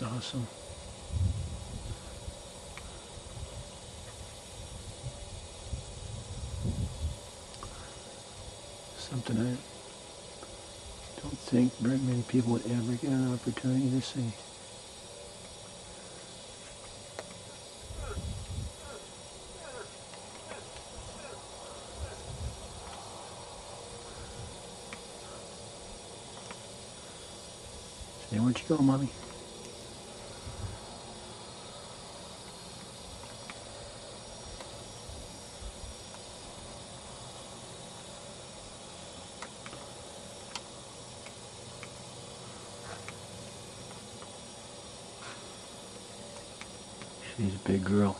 That's awesome. Something I don't think very many people would ever get an opportunity to see. Say, where'd you go, Mommy? She's a big girl.